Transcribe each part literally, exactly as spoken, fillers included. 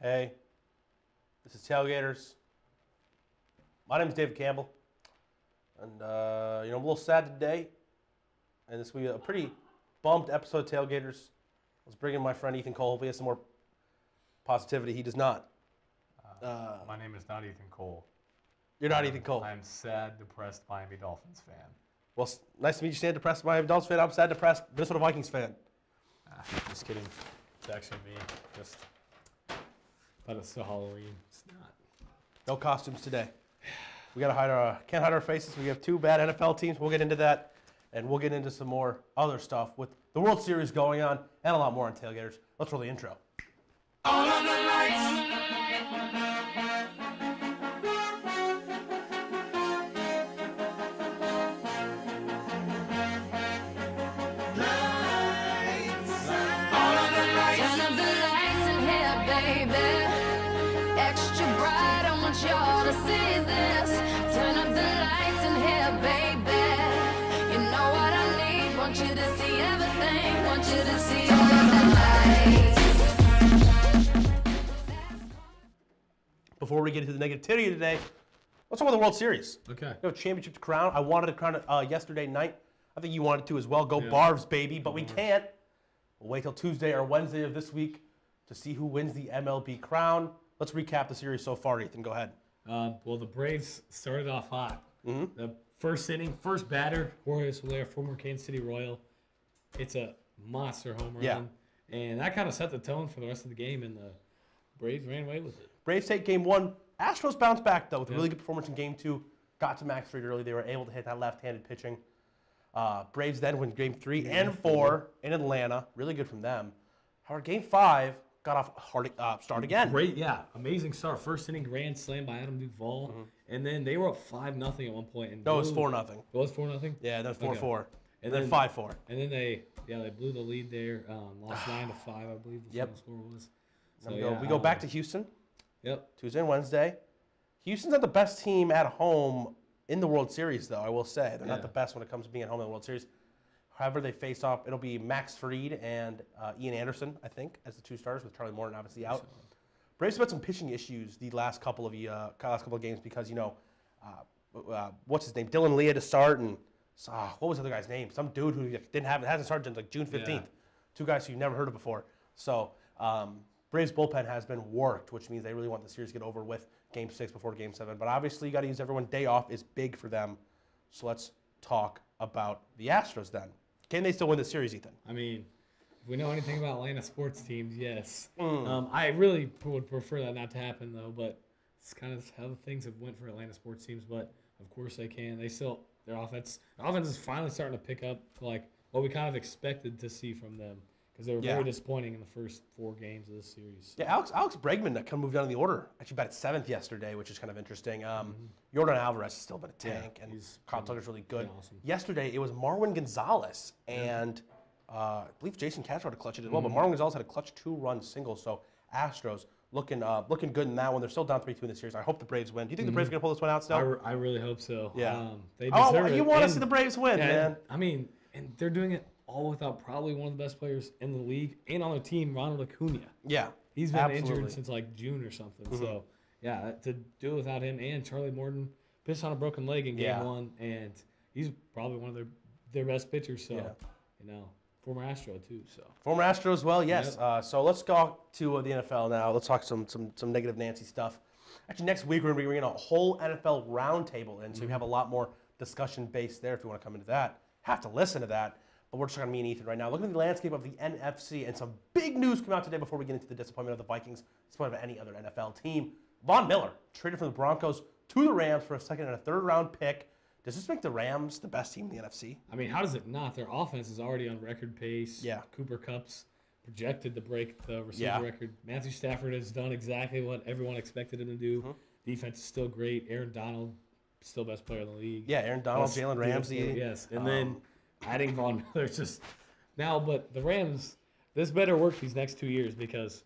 Hey, this is Tailgaters. My name is David Campbell, and uh, you know I'm a little sad today, and this will be a pretty bumped episode of Tailgaters. Let's bring in my friend Ethan Cole. Hopefully he has some more positivity. He does not. Uh, uh, my name is not Ethan Cole. You're not um, Ethan Cole. I'm sad, depressed Miami Dolphins fan. Well, nice to meet you, sad, depressed Miami Dolphins fan. I'm sad, depressed Minnesota Vikings fan. Ah, just kidding. It's actually me. Just. But it's still Halloween. It's not. No costumes today. We gotta hide our can't hide our faces. We have two bad N F L teams. We'll get into that, and we'll get into some more other stuff with the World Series going on and a lot more on Tailgaters. Let's roll the intro. All on the lights. Before we get into the negativity today, let's talk about the World Series. Okay. You know, championship to crown. I wanted to crown it uh, yesterday night. I think you wanted to as well. Go yeah. Barbs, baby. But we can't. We'll wait till Tuesday or Wednesday of this week to see who wins the M L B crown. Let's recap the series so far, Ethan. Go ahead. Uh, well, the Braves started off hot. Mm-hmm. The first inning, first batter, Jorge Soler, former Kansas City Royal. It's a monster home run. Yeah. And that kind of set the tone for the rest of the game, and the Braves ran away with it. Braves take game one. Astros bounce back, though, with a really good performance in game two. Got to Max Fried early. They were able to hit that left-handed pitching. Uh, Braves then win game three yeah. and four in Atlanta. Really good from them. However, game five got off a hard uh, start again. Great, yeah. Amazing start. First inning grand slam by Adam Duvall. Mm-hmm. And then they were up five nothing at one point. And no, it was four nothing. It was four nothing? Yeah, that was four four. Okay. And, and then five four. And then they, yeah, they blew the lead there. Um, lost nine to five, I believe the yep. final score was. So, we go, yeah, we go um, back to Houston. Yep. Tuesday and Wednesday. Houston's not the best team at home in the World Series, though, I will say. They're yeah. not the best when it comes to being at home in the World Series. However, they face off. It'll be Max Fried and uh, Ian Anderson, I think, as the two starters, with Charlie Morton obviously out. So. Braves have had some pitching issues the last couple of uh, last couple of games because, you know, uh, uh, what's his name? Dylan Lee had to start, and uh, what was the other guy's name? Some dude who didn't have hasn't started since like June fifteenth. Yeah. Two guys who you've never heard of before. So, um, Braves bullpen has been worked, which means they really want the series to get over with game six before game seven. But obviously, you got to use everyone. Day off is big for them. So let's talk about the Astros then. Can they still win the series, Ethan? I mean, if we know anything about Atlanta sports teams, yes. Mm. Um, I really would prefer that not to happen, though. But it's kind of how things have went for Atlanta sports teams. But of course they can. They still their offense. Their offense is finally starting to pick up like what we kind of expected to see from them. Because they were yeah. very disappointing in the first four games of this series. Yeah, Alex Alex Bregman that kind of moved down in the order. Actually batted seventh yesterday, which is kind of interesting. Um, mm-hmm. Jordan Alvarez has still been a tank, yeah, and Kyle Tucker's really good. Awesome. Yesterday, it was Marwin Gonzalez, and yeah. uh, I believe Jason Castro had a clutch as well, mm-hmm. but Marwin Gonzalez had a clutch two-run single, so Astros looking uh, looking good in that one. They're still down three two in the series. I hope the Braves win. Do you think mm-hmm. the Braves are going to pull this one out still? I, re I really hope so. Yeah. Um, they deserve oh, you want to see the Braves win, yeah, man. I mean, and they're doing it all without probably one of the best players in the league and on their team, Ronald Acuna. Yeah, he's been absolutely. injured since like June or something. Mm-hmm. So, yeah, to do it without him and Charlie Morton pitched on a broken leg in game yeah. one, and he's probably one of their their best pitchers. So, yeah. you know, former Astro too. So former Astro as well. Yes. Yep. Uh, so let's go to uh, the N F L now. Let's talk some some some negative Nancy stuff. Actually, next week we're gonna be bringing a whole N F L roundtable, and so mm-hmm. we have a lot more discussion based there. If you want to come into that, have to listen to that. But we're just talking to me and Ethan right now. Looking at the landscape of the N F C, and some big news came out today before we get into the disappointment of the Vikings, disappointment of any other N F L team. Von Miller traded from the Broncos to the Rams for a second and a third round pick. Does this make the Rams the best team in the N F C? I mean, how does it not? Their offense is already on record pace. Yeah. Cooper Kupp's projected to break the receiver yeah. record. Matthew Stafford has done exactly what everyone expected him to do. Mm-hmm. Defense is still great. Aaron Donald, still best player in the league. Yeah, Aaron Donald, Jalen Ramsey. Yes, and um, then adding Von Miller just now, but the Rams, this better work these next two years because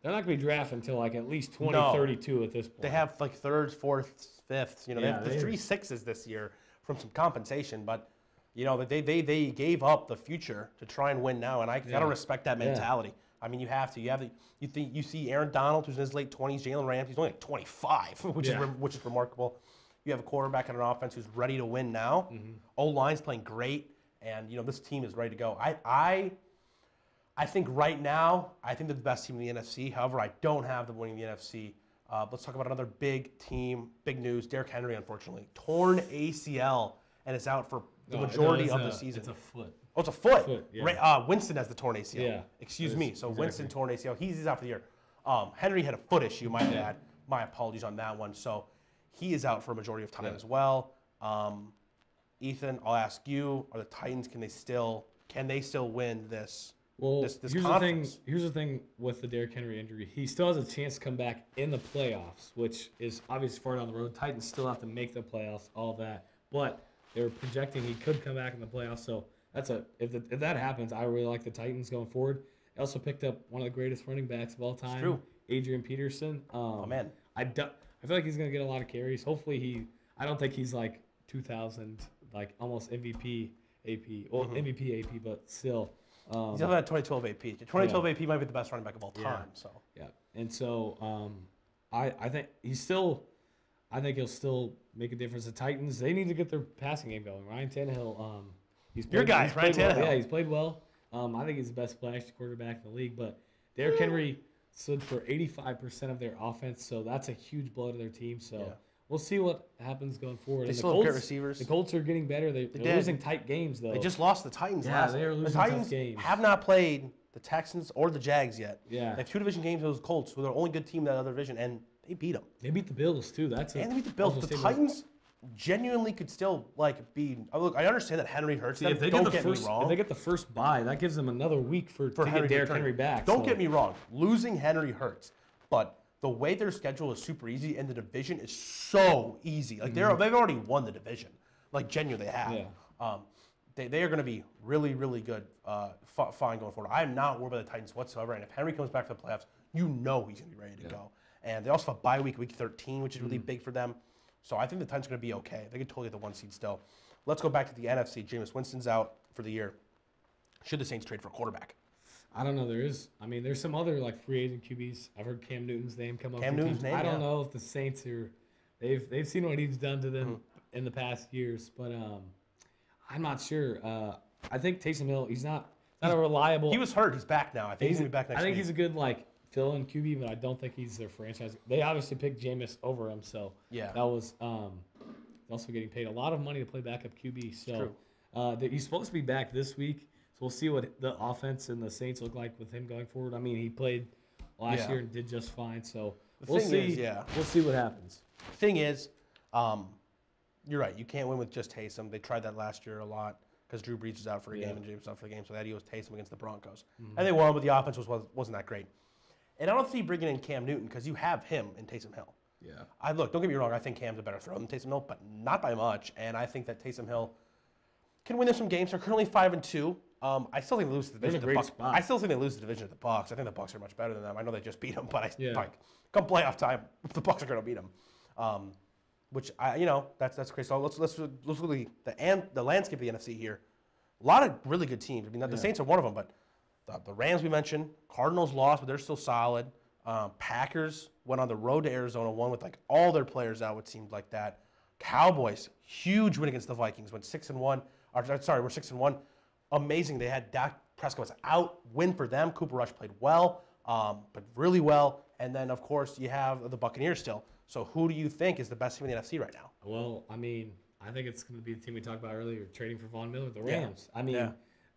they're not going to be drafting until like at least twenty thirty-two no. at this point. They have like thirds, fourths, fifths. You know, yeah, they have the they three sixes this year from some compensation, but you know they they they gave up the future to try and win now, and I yeah. gotta respect that mentality. Yeah. I mean, you have to. You have to. You think you see Aaron Donald, who's in his late twenties, Jalen Ramsey, he's only like twenty-five, which yeah. is which is remarkable. You have a quarterback and an offense who's ready to win now. Mm-hmm. O-line's playing great, and you know this team is ready to go. I I I think right now, I think they're the best team in the N F C. However, I don't have them winning the N F C. Uh, let's talk about another big team, big news. Derrick Henry, unfortunately, torn A C L and is out for the no, majority no, of a, the season. It's a foot. Oh, it's a foot. foot yeah. Ray, uh, Winston has the torn A C L. Yeah, Excuse me. So exactly. Winston torn A C L. He's, he's out for the year. Um, Henry had a foot issue, my yeah. bad. My apologies on that one. So he is out for a majority of time yeah. as well. Um, Ethan, I'll ask you: Are the Titans? Can they still? Can they still win this? Well, this, this here's conference? the thing. Here's the thing with the Derrick Henry injury: He still has a chance to come back in the playoffs, which is obviously far down the road. Titans still have to make the playoffs, all that. But they were projecting he could come back in the playoffs. So. That's a if, the, if that happens, I really like the Titans going forward. I also picked up one of the greatest running backs of all time, true. Adrian Peterson. Um, oh man, I do, I feel like he's gonna get a lot of carries. Hopefully he, I don't think he's like two thousand, like almost M V P A P, well mm-hmm. M V P A P, but still. Um, he's not at twenty twelve A P. twenty twelve yeah. A P might be the best running back of all time. Yeah. So yeah, and so um, I I think he's still, I think he'll still make a difference. The Titans, they need to get their passing game going. Ryan Tannehill. Um, He's Your guy, Ryan Tannehill. Well. Yeah, he's played well. Um, I think he's the best flash quarterback in the league. But Derrick Henry stood for eighty-five percent of their offense, so that's a huge blow to their team. So yeah. we'll see what happens going forward. They and still the Colts, have great receivers. The Colts are getting better. They, they're they losing tight games, though. They just lost the Titans yeah, last they are losing the Titans tough games. Have not played the Texans or the Jags yet. Yeah. They have two division games with those Colts, who are the only good team in that other division, and they beat them. They beat the Bills, too. That's and a, they beat the Bills. The Titans – genuinely could still like be look. I understand that Henry hurts them. If they don't get, the get first, me wrong. If they get the first bye, that gives them another week for, for to Henry get Derrick Henry back. Don't so. get me wrong. Losing Henry hurts, but the way their schedule is super easy and the division is so easy. Like they're mm-hmm. they've already won the division. Like genuinely they have. Yeah. Um, they they are going to be really really good. Uh, fine going forward. I am not worried about the Titans whatsoever. And if Henry comes back to the playoffs, you know he's going to be ready to yeah. go. And they also have a bye week, week thirteen, which is really mm. big for them. So I think the Titans are going to be okay. They could totally get the one seed still. Let's go back to the N F C. Jameis Winston's out for the year. Should the Saints trade for a quarterback? I don't know. There is. I mean, there's some other like free agent Q Bs. I've heard Cam Newton's name come up. Cam Newton's name. I don't yeah. know if the Saints are. They've they've seen what he's done to them mm-hmm. in the past years, but um, I'm not sure. Uh, I think Taysom Hill. He's not not he's, a reliable. He was hurt. He's back now. I think he's, he's gonna be back next. I think week. he's a good like. Dylan Q B, but I don't think he's their franchise. They obviously picked Jameis over him, so yeah. that was um, also getting paid a lot of money to play backup Q B. So uh, he's supposed to be back this week, so we'll see what the offense and the Saints look like with him going forward. I mean, he played last yeah. year and did just fine, so the we'll see. Is, yeah. We'll see what happens. The thing is, um, you're right. You can't win with just Taysom. They tried that last year a lot. Because Drew Brees was out for a yeah. game and James was out for the game, so that he was Taysom against the Broncos, mm-hmm. and they won, but the offense was wasn't that great. And I don't see bringing in Cam Newton because you have him in Taysom Hill. Yeah. I look, don't get me wrong, I think Cam's a better throw than Taysom Hill, but not by much. And I think that Taysom Hill can win them some games. They're currently five and two. Um, I still think they lose the division. To the spot. I still think they lose the division to the Bucs. I think the Bucs are much better than them. I know they just beat them, but I yeah. like, come playoff time, the Bucs are going to beat them. Um, which I, you know, that's that's crazy. So let's let's let's look at the and the landscape of the N F C here. A lot of really good teams. I mean, the yeah. Saints are one of them, but. The, the Rams we mentioned, Cardinals lost, but they're still solid. Um, Packers went on the road to Arizona, won with like all their players out, it seemed like that. Cowboys, huge win against the Vikings, went six and one. Or, sorry, we're six and one. Amazing. They had Dak Prescott was out, win for them. Cooper Rush played well, um, but really well. And then of course you have the Buccaneers still. So who do you think is the best team in the N F C right now? Well, I mean, I think it's going to be the team we talked about earlier, trading for Von Miller, the Rams. Yeah. I mean, yeah.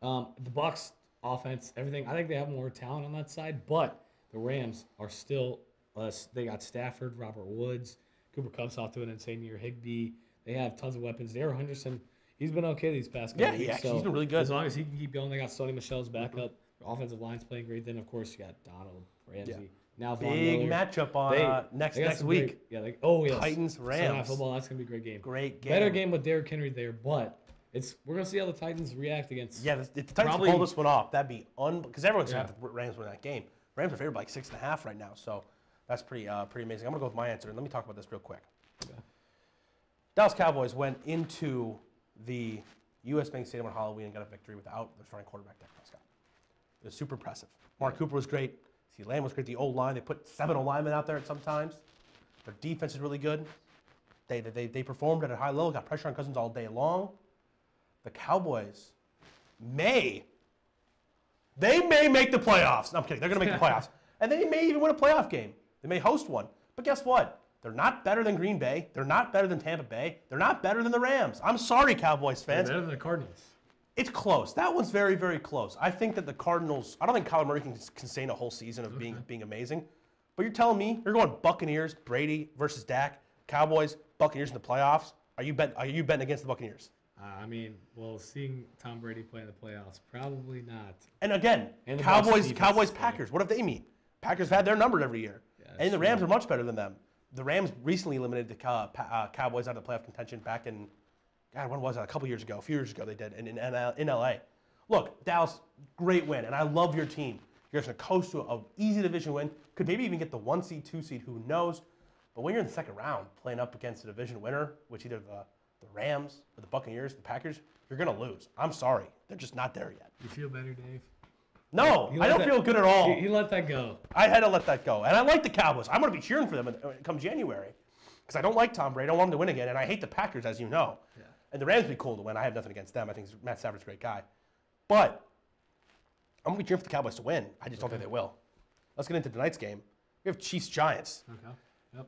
um, the Bucs. Offense, everything. I think they have more talent on that side, but the Rams are still uh, they got Stafford, Robert Woods, Cooper Kupp's off to an insane year, Higbee. They have tons of weapons. Darrell Henderson, he's been okay these past couple yeah, weeks. Yeah, so he's been really good. As long as he can keep going, they got Sonny Michelle's backup. Mm-hmm. The offensive line's playing great. Then, of course, you got Donald, Ramsey. Yeah. Now Von Big Miller. matchup on they, uh, next next week. Great, yeah, they, oh, yes. Titans, Rams. Sunday Night Football, that's going to be a great game. Great game. Better game with Derrick Henry there, but... It's we're gonna see how the Titans react against. Yeah, if the Titans probably, pull this one off, that'd be un. Because everyone's yeah. gonna have the Rams win that game. Rams are favored by like six and a half right now, so that's pretty uh, pretty amazing. I'm gonna go with my answer, and let me talk about this real quick. Okay. Dallas Cowboys went into the U S Bank Stadium on Halloween and got a victory without the starting quarterback Dak Prescott. It was super impressive. Mark Cooper was great. See, Lamb was great. The old line, they put seven linemen out there at sometimes. Their defense is really good. They, they, they performed at a high level, got pressure on Cousins all day long. The Cowboys may, they may make the playoffs. No, I'm kidding. They're going to make the playoffs. And they may even win a playoff game. They may host one. But guess what? They're not better than Green Bay. They're not better than Tampa Bay. They're not better than the Rams. I'm sorry, Cowboys fans. They're better than the Cardinals. It's close. That one's very, very close. I think that the Cardinals, I don't think Kyler Murray can, can sustain a whole season of being, being amazing. But you're telling me, you're going Buccaneers, Brady versus Dak, Cowboys, Buccaneers in the playoffs. Are you, bet, are you betting against the Buccaneers? Uh, I mean, well, seeing Tom Brady play in the playoffs, probably not. And again, and Cowboys, Cowboys, Packers. What if they meet? Packers have had their number every year. Yeah, and the Rams true. are much better than them. The Rams recently eliminated the uh, uh, Cowboys out of the playoff contention back in, God, when was that? A couple years ago, a few years ago they did in, in, in L A. Look, Dallas, great win, and I love your team. You're going to coast to an easy division win. Could maybe even get the one seed, two seed, who knows? But when you're in the second round playing up against a division winner, which either the, the Rams or the Buccaneers, the Packers, you're going to lose. I'm sorry. They're just not there yet. You feel better, Dave? No, I don't that, feel good at all. You let that go. I had to let that go. And I like the Cowboys. I'm going to be cheering for them come January because I don't like Tom Brady. I don't want him to win again. And I hate the Packers, as you know. Yeah. And the Rams would be cool to win. I have nothing against them. I think Matt Stafford's a great guy. But I'm going to be cheering for the Cowboys to win. I just okay. don't think they will. Let's get into tonight's game. We have Chiefs-Giants. Okay. Yep.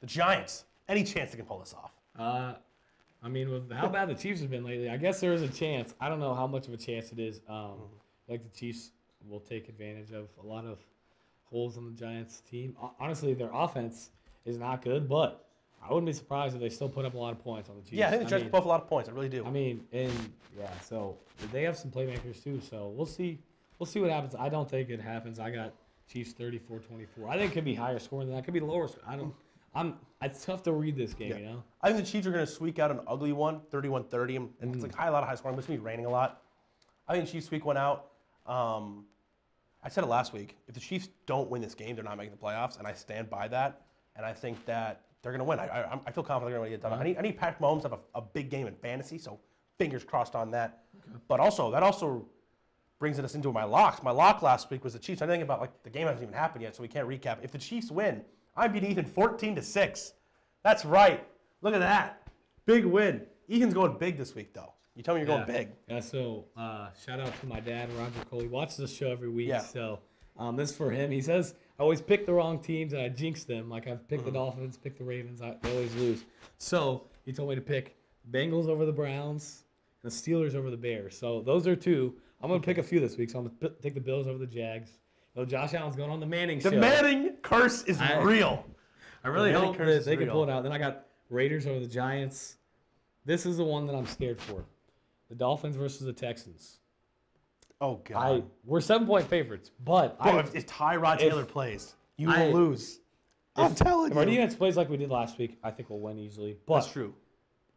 The Giants. Any chance they can pull this off? Uh, I mean, with how bad the Chiefs have been lately, I guess there is a chance. I don't know how much of a chance it is. Um, mm-hmm. Like the Chiefs will take advantage of a lot of holes in the Giants' team. Honestly, their offense is not good, but I wouldn't be surprised if they still put up a lot of points on the Chiefs. Yeah, I think the Giants put up a lot of points. I really do. I mean, and yeah, so they have some playmakers too. So we'll see. We'll see what happens. I don't think it happens. I got Chiefs thirty-four twenty-four. I think it could be higher scoring than that. It could be lower scoring. I don't. I'm. It's tough to read this game. Yeah. You know. I think the Chiefs are going to squeak out an ugly one, thirty-one thirty, and mm. it's like high, a lot of high scoring. But it's going to be raining a lot. I think the Chiefs squeak one out. Um, I said it last week. If the Chiefs don't win this game, they're not making the playoffs, and I stand by that. And I think that they're going to win. I, I, I feel confident they're going to get it done. Mm-hmm. I need I need Patrick Mahomes to have a, a big game in fantasy, so fingers crossed on that. Okay. But also that also brings us into my locks. My lock last week was the Chiefs. I think about like the game hasn't even happened yet, so we can't recap. If the Chiefs win, I'm beating Ethan fourteen to six. That's right. Look at that big win. Ethan's going big this week though. You tell me you're yeah. going big. Yeah, so uh, shout out to my dad, Roger Cole. He watches the show every week. Yeah. So um, this is for him. He says, I always pick the wrong teams and I jinx them. Like I've picked mm-hmm. the Dolphins, picked the Ravens. I, they always lose. So he told me to pick Bengals over the Browns and the Steelers over the Bears. So those are two. I'm going to pick a few this week. So I'm going to take the Bills over the Jags. So Josh Allen's going on the Manning the show. The Manning curse is I, real. I really the hope that they real. can pull it out. Then I got Raiders over the Giants. This is the one that I'm scared for. The Dolphins versus the Texans. Oh, God. I, we're seven-point favorites, but... Bro, I, if, if Tyrod Taylor if, plays, you I, will lose. If, I'm telling if you. If our defense plays like we did last week, I think we'll win easily. But that's true.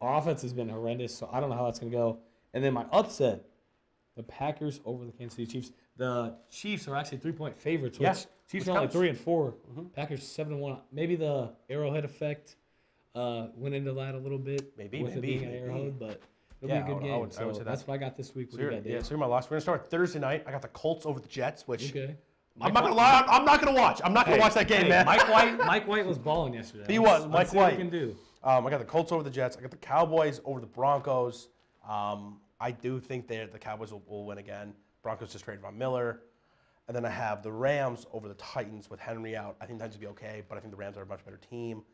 Our offense has been horrendous, so I don't know how that's going to go. And then my upset, the Packers over the Kansas City Chiefs. The Chiefs are actually three-point favorites, which yeah, Chiefs which are only three and four. Mm-hmm. Packers seven and one. Maybe the Arrowhead effect uh, went into that a little bit. Maybe, with maybe. It being an Arrowhead, but... It'll yeah, be a good I would, game. I would, so I would say that. That's what I got this week. What so got, yeah, so you're my loss. We're gonna start Thursday night. I got the Colts over the Jets, which okay. I'm not gonna lie. I'm not gonna watch. I'm not gonna hey, watch that game, hey, man. Mike White. Mike White was balling yesterday. He was. Let's, Mike let's see White what he can do. Um, I got the Colts over the Jets. I got the Cowboys over the Broncos. Um, I do think that the Cowboys will, will win again. Broncos just traded Von Miller, and then I have the Rams over the Titans with Henry out. I think the Titans will be okay, but I think the Rams are a much better team.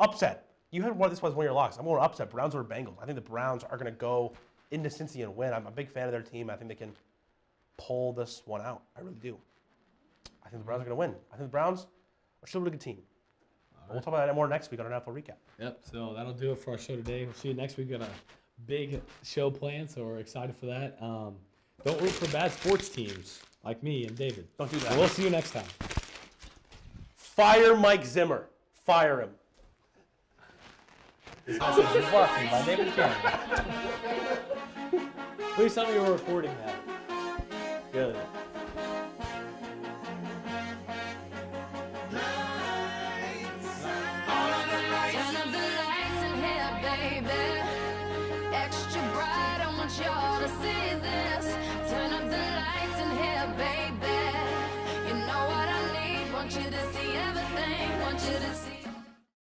Upset. You had one. This was one of your locks. I'm more upset. Browns over Bengals. I think the Browns are going to go into Cincy and win. I'm a big fan of their team. I think they can pull this one out. I really do. I think the Browns are going to win. I think the Browns are still a really good team. Right. We'll talk about that more next week on an N F L recap. Yep. So that'll do it for our show today. We'll see you next week. We've got a big show planned, so we're excited for that. Um, don't root for bad sports teams like me and David. Don't do that. So we'll see you next time. Fire Mike Zimmer. Fire him. This message is welcomed by David Campbell. Please tell me you were recording that. Good. Turn up the lights in here, baby. want you to see everything.